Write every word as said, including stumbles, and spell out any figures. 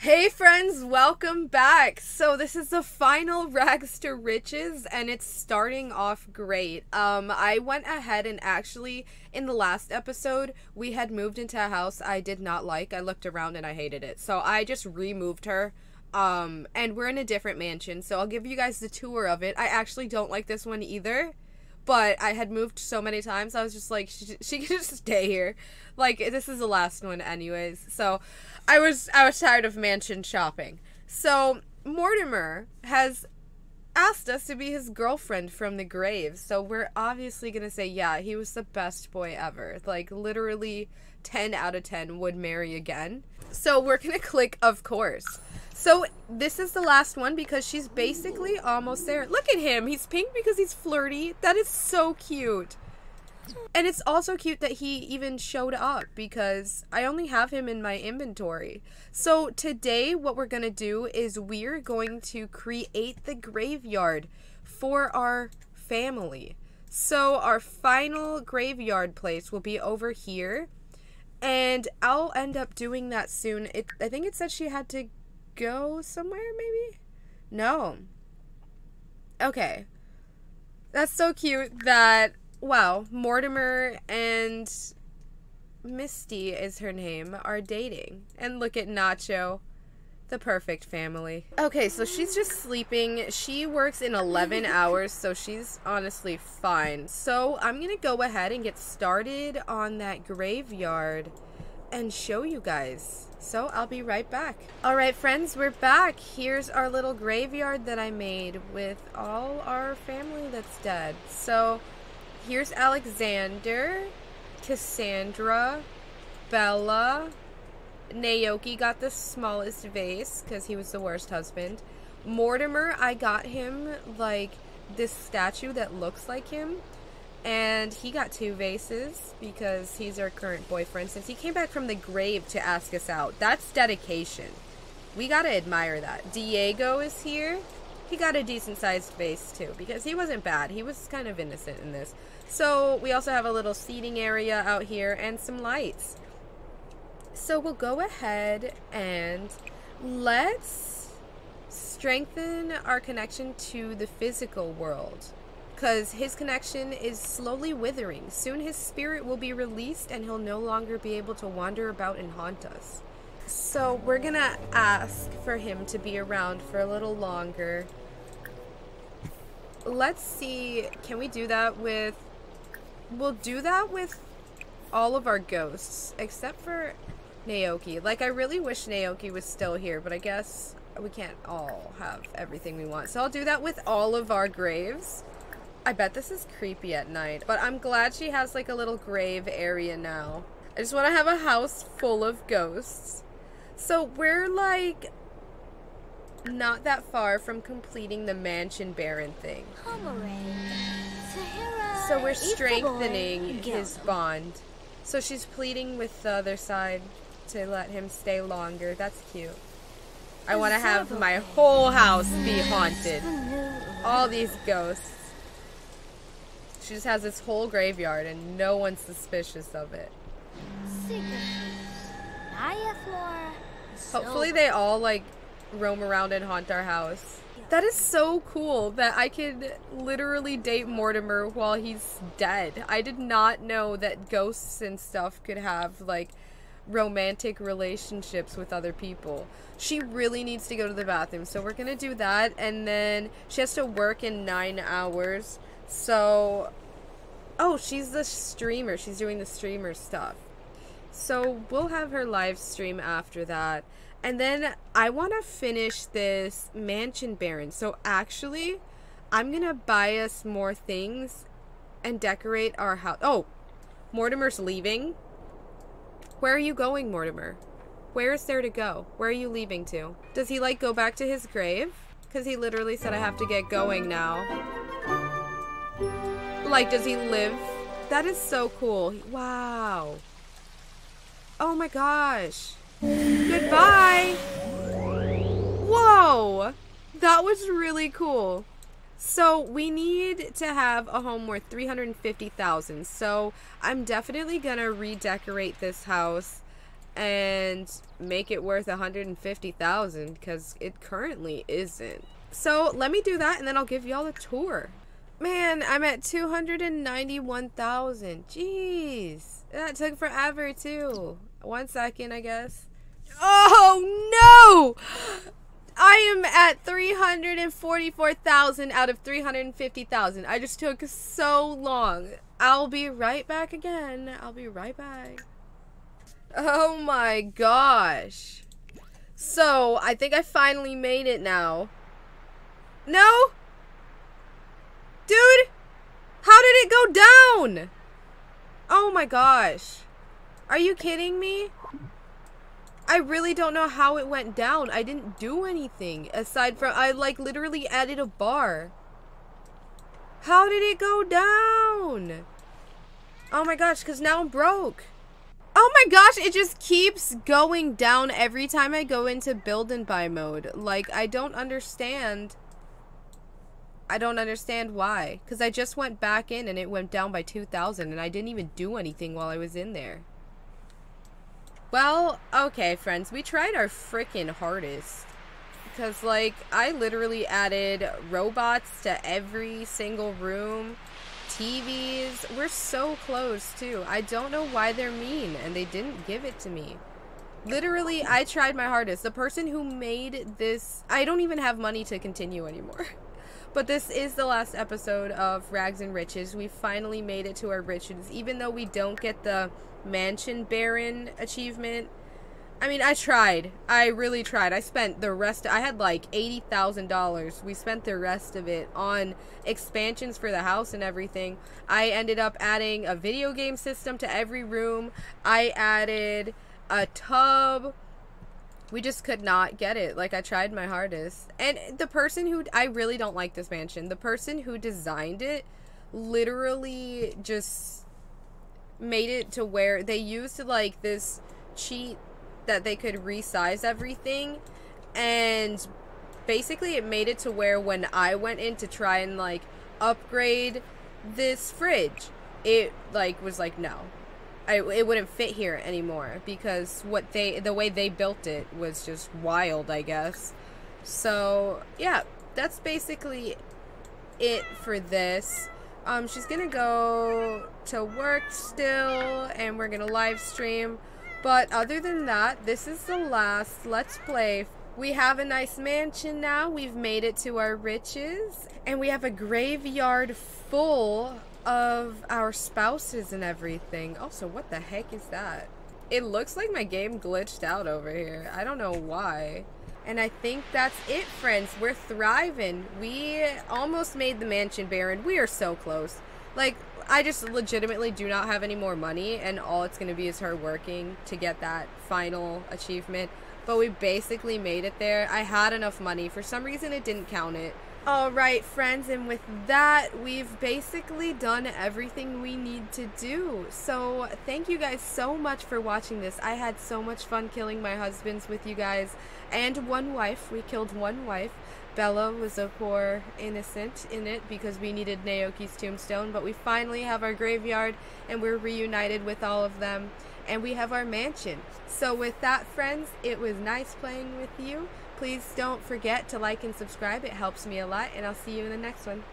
Hey friends, welcome back. So this is the final Rags to Riches and it's starting off great. Um, I went ahead and actually in the last episode we had moved into a house I did not like. I looked around and I hated it. So I just removed her. Um, and we're in a different mansion, so I'll give you guys the tour of it. I actually don't like this one either, but I had moved so many times, I was just like, she, she can just stay here. Like, this is the last one anyways. So, I was, I was tired of mansion shopping. So, Mortimer has asked us to be his girlfriend from the grave, so we're obviously gonna say, yeah, he was the best boy ever. Like, literally ten out of ten would marry again. So, we're gonna click, of course. So, this is the last one because she's basically almost there. Look at him. He's pink because he's flirty. That is so cute. And it's also cute that he even showed up because I only have him in my inventory. So, today what we're going to do is we're going to create the graveyard for our family. So, our final graveyard place will be over here. And I'll end up doing that soon. It, I think it said she had to go somewhere, maybe? No. Okay. That's so cute that, wow, Mortimer and Misty is her name, are dating. And look at Nacho. The perfect family. Okay, so she's just sleeping. She works in eleven hours, so she's honestly fine. So I'm gonna go ahead and get started on that graveyard and show you guys. So I'll be right back. All right, friends, we're back. Here's our little graveyard that I made with all our family that's dead. So here's Alexander, Cassandra, Bella, Naoki got the smallest vase because he was the worst husband. Mortimer, I got him like this statue that looks like him. And he got two vases because he's our current boyfriend since he came back from the grave to ask us out. That's dedication. We gotta admire that. Diego is here. He got a decent sized vase too because he wasn't bad. He was kind of innocent in this. So we also have a little seating area out here and some lights. So we'll go ahead and let's strengthen our connection to the physical world. Because his connection is slowly withering. Soon his spirit will be released and he'll no longer be able to wander about and haunt us. So we're gonna ask for him to be around for a little longer. Let's see, can we do that with... We'll do that with all of our ghosts, except for Naoki. Like, I really wish Naoki was still here, but I guess we can't all have everything we want. So I'll do that with all of our graves. I bet this is creepy at night, but I'm glad she has like a little grave area now. I just want to have a house full of ghosts. So we're like not that far from completing the Mansion Baron thing. So we're strengthening his bond. So she's pleading with the other side to let him stay longer. That's cute. I want to have my whole house be haunted. All these ghosts. She just has this whole graveyard and no one's suspicious of it. Hopefully they all like roam around and haunt our house. That is so cool that I could literally date Mortimer while he's dead. I did not know that ghosts and stuff could have like romantic relationships with other people. She really needs to go to the bathroom, so we're gonna do that, and then she has to work in nine hours. So, oh, she's the streamer. She's doing the streamer stuff. So we'll have her live stream after that. And then I want to finish this Mansion Baron. So actually, I'm going to buy us more things and decorate our house. Oh, Mortimer's leaving. Where are you going, Mortimer? Where is there to go? Where are you leaving to? Does he, like, go back to his grave? Because he literally said I have to get going now. Like, does he live? That is so cool. Wow. Oh my gosh. Goodbye. Whoa. That was really cool. So we need to have a home worth three hundred fifty thousand dollars. So I'm definitely going to redecorate this house and make it worth one hundred fifty thousand dollars because it currently isn't. So let me do that and then I'll give y'all a tour. Man, I'm at two hundred ninety-one thousand dollars. Jeez. That took forever too. One second, I guess. Oh no! I am at three hundred forty-four thousand out of three hundred fifty thousand. I just took so long. I'll be right back again. I'll be right back. Oh my gosh. So, I think I finally made it now. No? Dude, how did it go down? Oh my gosh. Are you kidding me? I really don't know how it went down. I didn't do anything aside from I like literally added a bar. How did it go down? Oh my gosh, because now I'm broke. Oh my gosh, it just keeps going down every time I go into build and buy mode. Like, I don't understand. I don't understand why. Because I just went back in and it went down by two thousand and I didn't even do anything while I was in there. Well, okay, friends, we tried our freaking hardest because, like, I literally added robots to every single room, T Vs. We're so close, too. I don't know why they're mean, and they didn't give it to me. Literally, I tried my hardest. The person who made this, I don't even have money to continue anymore. But this is the last episode of Rags and Riches. We finally made it to our riches, even though we don't get the Mansion Baron achievement. I mean, I tried. I really tried. I spent the rest. I had like eighty thousand dollars. We spent the rest of it on expansions for the house and everything. I ended up adding a video game system to every room. I added a tub. We just could not get it. Like, I tried my hardest. And the person who... I really don't like this mansion. The person who designed it literally just made it to where they used, like, this cheat that they could resize everything. And basically it made it to where when I went in to try and, like, upgrade this fridge, it, like, was like, no. I, it wouldn't fit here anymore because what they the way they built it was just wild, I guess. So yeah, that's basically it for this. Um, she's gonna go to work still, and we're gonna live stream. But other than that, this is the last Let's Play. We have a nice mansion now. We've made it to our riches, and we have a graveyard full of our spouses and everything. Also, what the heck is that? It looks like my game glitched out over here. I don't know why. And I think that's it, friends. We're thriving. We almost made the Mansion Baron. We are so close. Like, I just legitimately do not have any more money, and all it's going to be is her working to get that final achievement. But we basically made it there. I had enough money. For some reason, it didn't count it. Alright, friends, and with that, we've basically done everything we need to do. So, thank you guys so much for watching this. I had so much fun killing my husbands with you guys. And one wife. We killed one wife. Bella was a poor innocent in it because we needed Naoki's tombstone. But we finally have our graveyard, and we're reunited with all of them. And we have our mansion. So with that, friends, it was nice playing with you. Please don't forget to like and subscribe. It helps me a lot, and I'll see you in the next one.